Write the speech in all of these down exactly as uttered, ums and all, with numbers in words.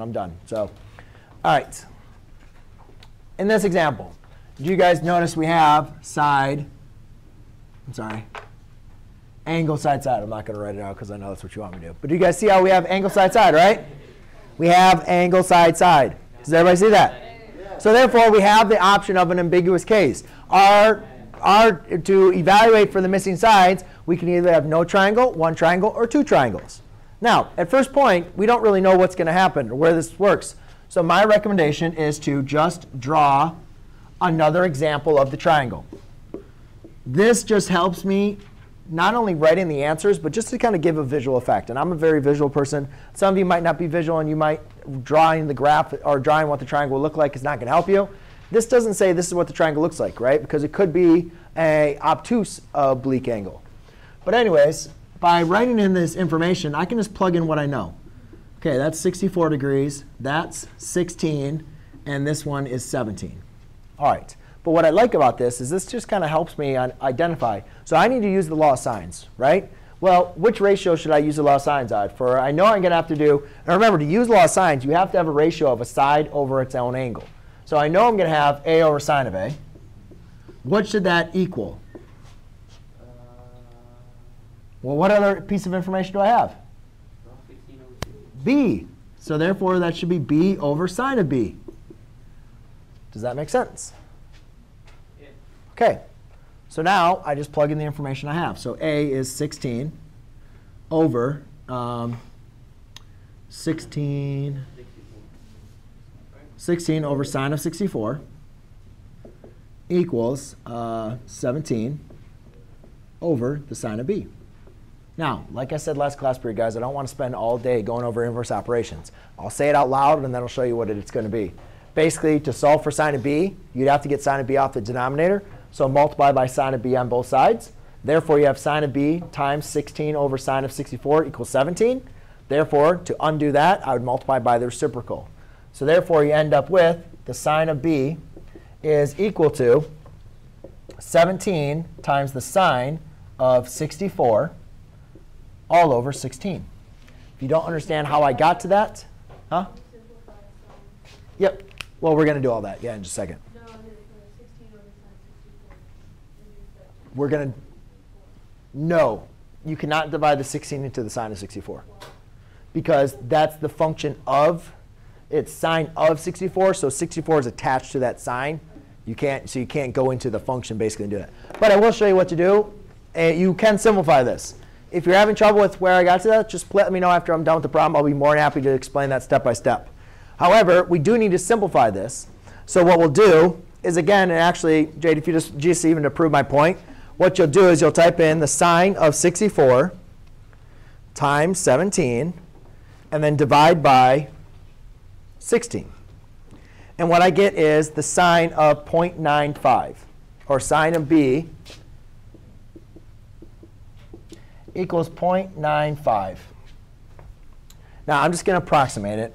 and I'm done. So, all right. In this example, do you guys notice we have side, I'm sorry, angle side side. I'm not going to write it out because I know that's what you want me to do. But do you guys see how we have angle side side, right? We have angle side side. Does everybody see that? So therefore, we have the option of an ambiguous case. Our, our, to evaluate for the missing sides, we can either have no triangle, one triangle, or two triangles. Now, at first point, we don't really know what's going to happen or where this works. So my recommendation is to just draw another example of the triangle. This just helps me not only writing the answers, but just to kind of give a visual effect. And I'm a very visual person. Some of you might not be visual, and you might drawing the graph or drawing what the triangle will look like is not going to help you. This doesn't say this is what the triangle looks like, right? Because it could be an obtuse oblique angle. But anyways, by writing in this information, I can just plug in what I know. OK, that's sixty-four degrees. That's sixteen. And this one is seventeen. All right. But what I like about this is this just kind of helps me on identify. So I need to use the law of sines, right? Well, which ratio should I use the law of sines on? For I know I'm going to have to do, and remember, to use law of sines, you have to have a ratio of a side over its own angle. So I know I'm going to have a over sine of a. What should that equal? Well, what other piece of information do I have? B. So therefore, that should be b over sine of b. Does that make sense? OK, so now I just plug in the information I have. So a is sixteen over um, sixteen, sixteen over sine of sixty-four equals uh, seventeen over the sine of b. Now, like I said last class period, guys, I don't want to spend all day going over inverse operations. I'll say it out loud, and then I'll show you what it's going to be. Basically, to solve for sine of b, you'd have to get sine of b off the denominator. So multiply by sine of b on both sides. Therefore, you have sine of b times sixteen over sine of sixty-four equals seventeen. Therefore, to undo that, I would multiply by the reciprocal. So therefore, you end up with the sine of b is equal to seventeen times the sine of sixty-four all over sixteen. If you don't understand how I got to that, huh? Yep. Well, we're going to do all that. Yeah, in just a second. We're going to, no, you cannot divide the sixteen into the sine of sixty-four. Because that's the function of, it's sine of sixty-four. So sixty-four is attached to that sine. You can't, so you can't go into the function basically and do that. But I will show you what to do. You can simplify this. If you're having trouble with where I got to that, just let me know after I'm done with the problem. I'll be more than happy to explain that step by step. However, we do need to simplify this. So what we'll do is, again, and actually, Jade, if you just, just even to prove my point, what you'll do is you'll type in the sine of sixty-four times seventeen, and then divide by sixteen. And what I get is the sine of zero point nine five, or sine of b equals zero point nine five. Now, I'm just going to approximate it,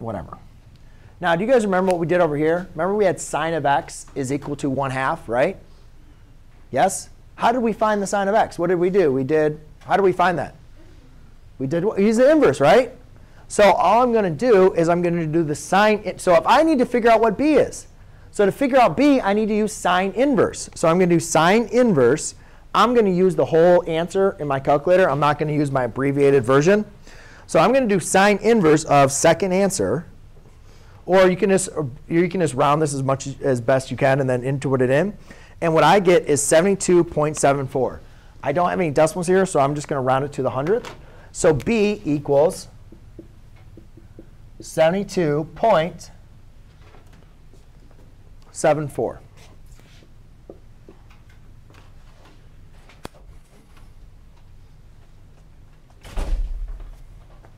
whatever. Now, do you guys remember what we did over here? Remember we had sine of x is equal to one half, right? Yes? How did we find the sine of x? What did we do? We did, how did we find that? We did, we used the inverse, right? So all I'm going to do is I'm going to do the sine. So if I need to figure out what b is, so to figure out b, I need to use sine inverse. So I'm going to do sine inverse. I'm going to use the whole answer in my calculator. I'm not going to use my abbreviated version. So I'm going to do sine inverse of second answer. Or you can just, you can just round this as much as best you can and then intuit it in. And what I get is seventy-two point seven four. I don't have any decimals here, so I'm just going to round it to the hundredth. So b equals seventy-two point seven four.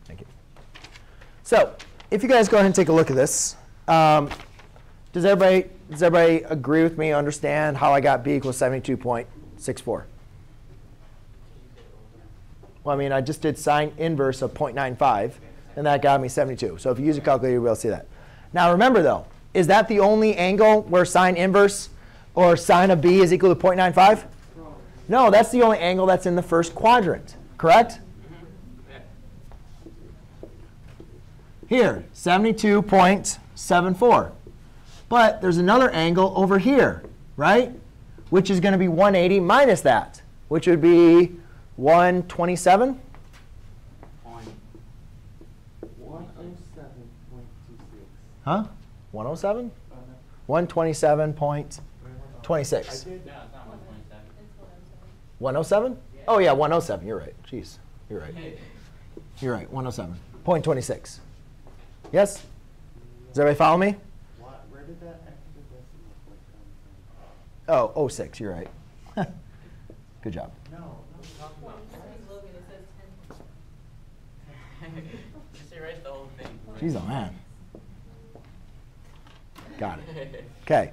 Thank you. So if you guys go ahead and take a look at this, um, does everybody? Does everybody agree with me, understand how I got b equals seventy-two point six four? Well, I mean, I just did sine inverse of zero point nine five, and that got me seventy-two. So if you use a calculator, you'll see that. Now remember, though, is that the only angle where sine inverse or sine of b is equal to zero point nine five? No, that's the only angle that's in the first quadrant, correct? here, seventy-two point seven four. But there's another angle over here, right? Which is going to be one eighty minus that, which would be one twenty-seven. Huh? one oh seven? one twenty-seven point two six. one oh seven? Oh, yeah, one oh seven. You're right. Jeez. You're right. You're right. one oh seven point two six. Yes? Does everybody follow me? Where did that extra decimal point come from? Oh, oh six. You're right. Good job. No, no, talking about just erase the whole thing. Jeez, oh, man. Got it. OK.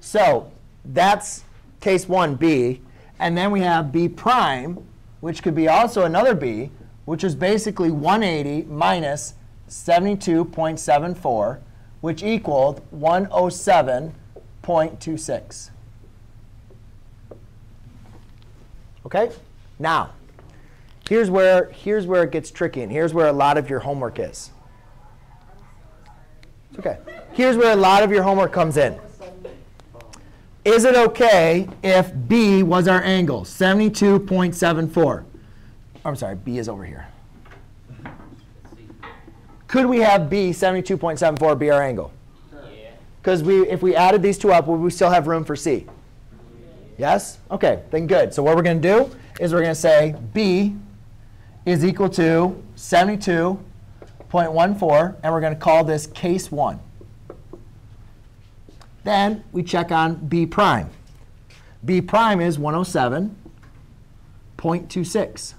So that's case one b. And then we have b prime, which could be also another b, which is basically one eighty minus seventy-two point seven four, which equaled one oh seven point two six. OK? Now, here's where, here's where it gets tricky, and here's where a lot of your homework is. It's OK. Here's where a lot of your homework comes in. Is it OK if B was our angle, seventy-two point seven four? I'm sorry, B is over here. Could we have B, seventy-two point seven four, be our angle? Because we, if we added these two up, would we still have room for C? Yes? OK, then good. So what we're going to do is we're going to say B is equal to seventy-two point one four, and we're going to call this case one. Then we check on b prime. B prime is one oh seven point two six.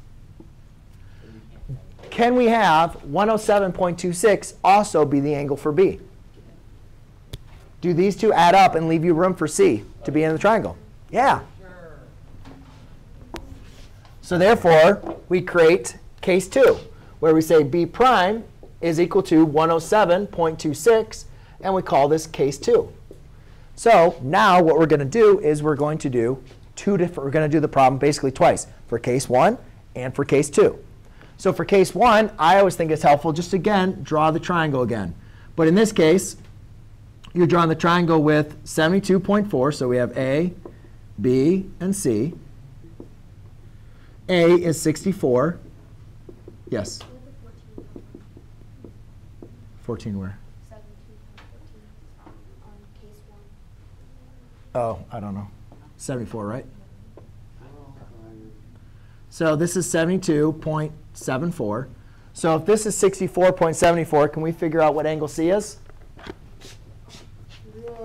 Can we have one oh seven point two six also be the angle for b? Do these two add up and leave you room for c to be in the triangle? Yeah. So therefore, we create case two, where we say b prime is equal to one oh seven point two six, and we call this case two. So now what we're going to do is we're going to do two different. We're going to do the problem basically twice, for case one and for case two. So for case one, I always think it's helpful just again draw the triangle again. But in this case, you're drawing the triangle with seventy-two point four. So we have A, B, and C. A is sixty-four. Yes. fourteen where? Oh, I don't know. seventy-four, right? So this is seventy-two point seven four. So if this is sixty-four point seven four, can we figure out what angle C is? Yeah,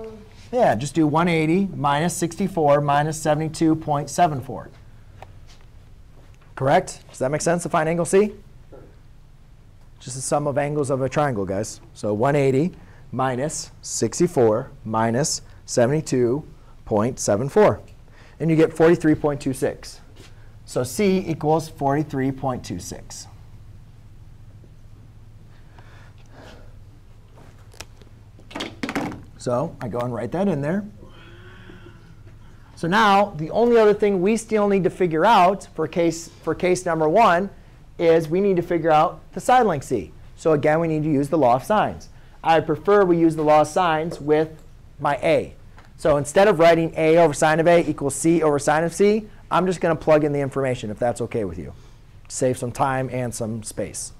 yeah, just do one eighty minus sixty-four minus seventy-two point seven four. Correct? Does that make sense to find angle C? Sure. Just the sum of angles of a triangle, guys. So one eighty minus sixty-four minus seventy-two point seven four. And you get forty-three point two six. So C equals forty-three point two six. So I go and write that in there. So now the only other thing we still need to figure out for case, for case number one is we need to figure out the side length C. So again, we need to use the law of sines. I prefer we use the law of sines with my A. So instead of writing A over sine of A equals C over sine of C, I'm just going to plug in the information, if that's OK with you. Save some time and some space.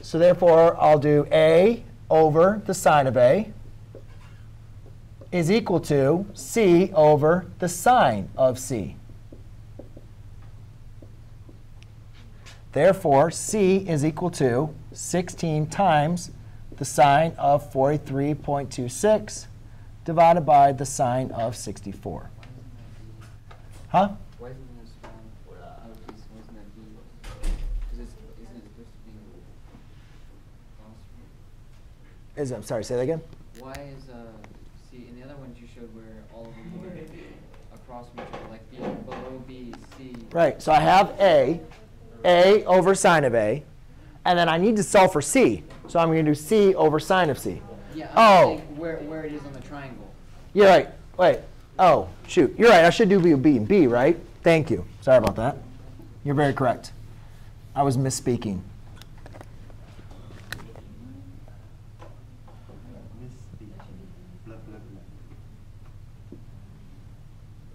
So therefore, I'll do A over the sine of A is equal to C over the sine of C. Therefore, C is equal to sixteen times the sine of forty-three point two six divided by the sine of sixty-four. Huh? Why isn't this one for uh, our case? Wasn't that B? Because isn't it supposed to be is, I'm sorry, say that again? Why is, uh, see, in the other ones you showed where all of them were across from each other, like B below B, C. Right, so I have A, A over sine of A. And then I need to solve for C. So I'm going to do C over sine of C. Yeah, oh. Where, where it is on the triangle. Yeah, right. Wait. Oh, shoot. You're right. I should do B and B, right? Thank you. Sorry about that. You're very correct. I was misspeaking.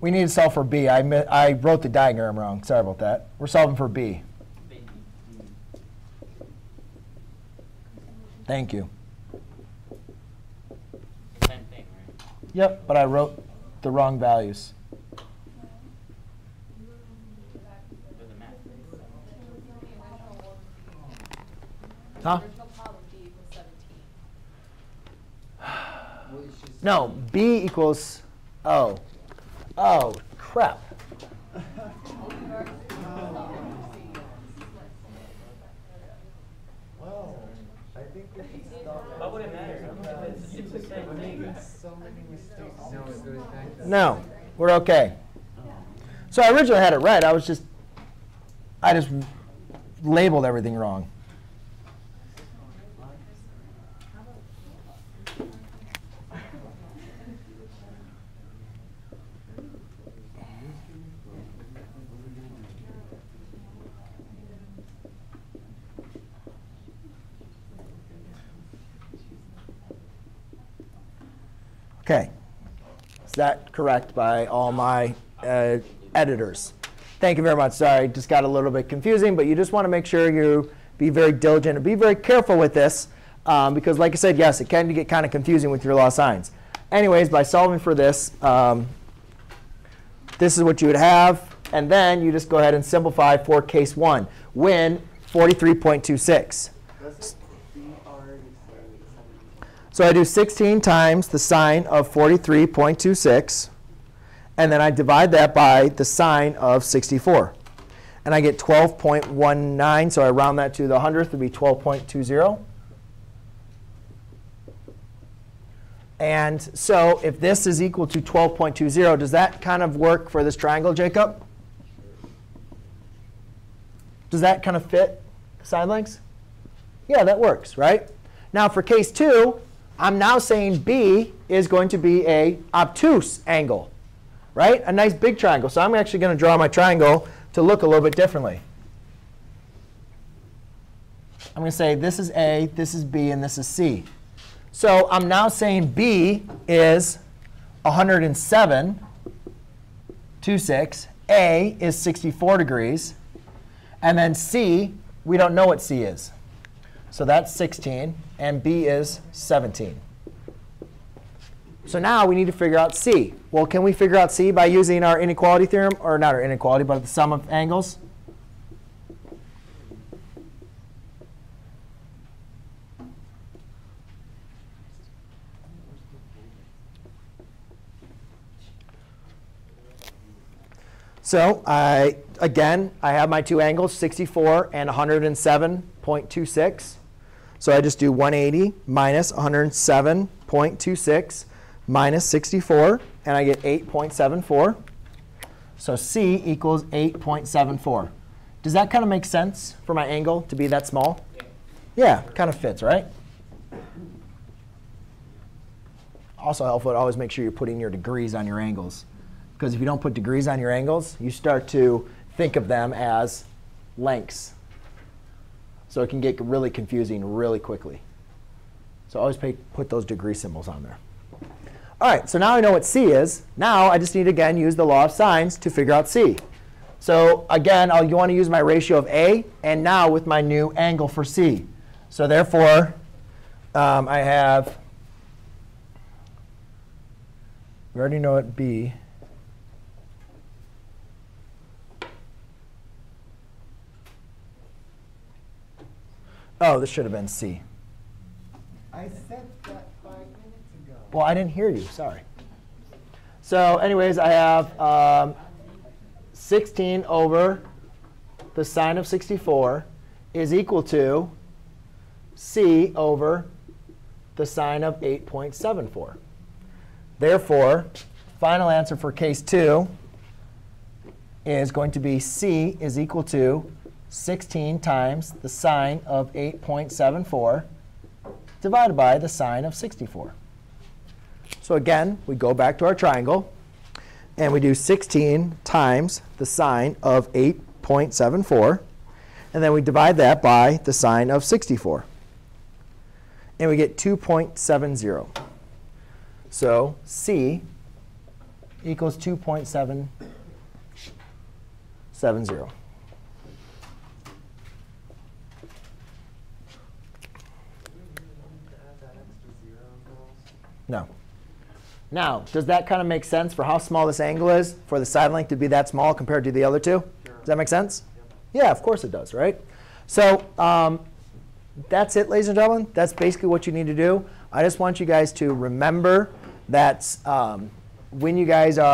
We need to solve for B. I, I wrote the diagram wrong. Sorry about that. We're solving for B. Thank you. Same thing, right? Yep, but I wrote the wrong values. Huh? No, B equals O. Oh, crap. Well, I think we should stop. Why would it matter? It's the same thing. So many mistakes. No, we're OK. So I originally had it right. I was just, I just labeled everything wrong. OK. Is that correct by all my uh, editors? Thank you very much. Sorry, just got a little bit confusing. But you just want to make sure you be very diligent and be very careful with this. Um, because like I said, yes, it can get kind of confusing with your law of sines. Anyways, by solving for this, um, this is what you would have. And then you just go ahead and simplify for case one. Win forty-three point two six. So I do sixteen times the sine of forty-three point two six. And then I divide that by the sine of sixty-four. And I get twelve point one nine. So I round that to the hundredth. It would be twelve point two zero. And so if this is equal to twelve point two zero, does that kind of work for this triangle, Jacob? Does that kind of fit side lengths? Yeah, that works, right? Now for case two, I'm now saying B is going to be a obtuse angle, right? A nice big triangle. So I'm actually going to draw my triangle to look a little bit differently. I'm going to say this is A, this is B, and this is C. So I'm now saying B is one hundred seven point two six, A is sixty-four degrees, and then C, we don't know what C is. So that's sixteen, and B is seventeen. So now we need to figure out C. Well, can we figure out C by using our inequality theorem? Or not our inequality, but the sum of angles? So I, again, I have my two angles, sixty-four and one hundred seven point two six. So I just do one hundred eighty minus one hundred seven point two six minus sixty-four, and I get eight point seven four. So C equals eight point seven four. Does that kind of make sense for my angle to be that small? Yeah, yeah, kind of fits, right? Also helpful to always make sure you're putting your degrees on your angles. Because if you don't put degrees on your angles, you start to think of them as lengths. So it can get really confusing really quickly. So always pay, put those degree symbols on there. All right, so now I know what C is. Now I just need to, again, use the law of sines to figure out C. So again, I'll want to use my ratio of A, and now with my new angle for C. So therefore, um, I have, we already know what B. Oh, this should have been C. I said that five minutes ago. Well, I didn't hear you. Sorry. So anyways, I have um, sixteen over the sine of sixty-four is equal to C over the sine of eight point seven four. Therefore, final answer for case two is going to be C is equal to sixteen times the sine of eight point seven four divided by the sine of sixty-four. So again, we go back to our triangle, and we do sixteen times the sine of eight point seven four. And then we divide that by the sine of sixty-four. And we get two point seven zero. So C equals two point seven seven zero. No. Now, does that kind of make sense for how small this angle is, for the side length to be that small compared to the other two? Sure. Does that make sense? Yep. Yeah, of course it does, right? So um, that's it, ladies and gentlemen. That's basically what you need to do. I just want you guys to remember that um, when you guys are